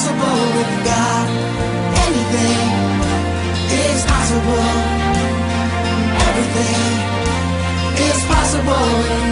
possible with God. Anything is possible. Everything is possible with God.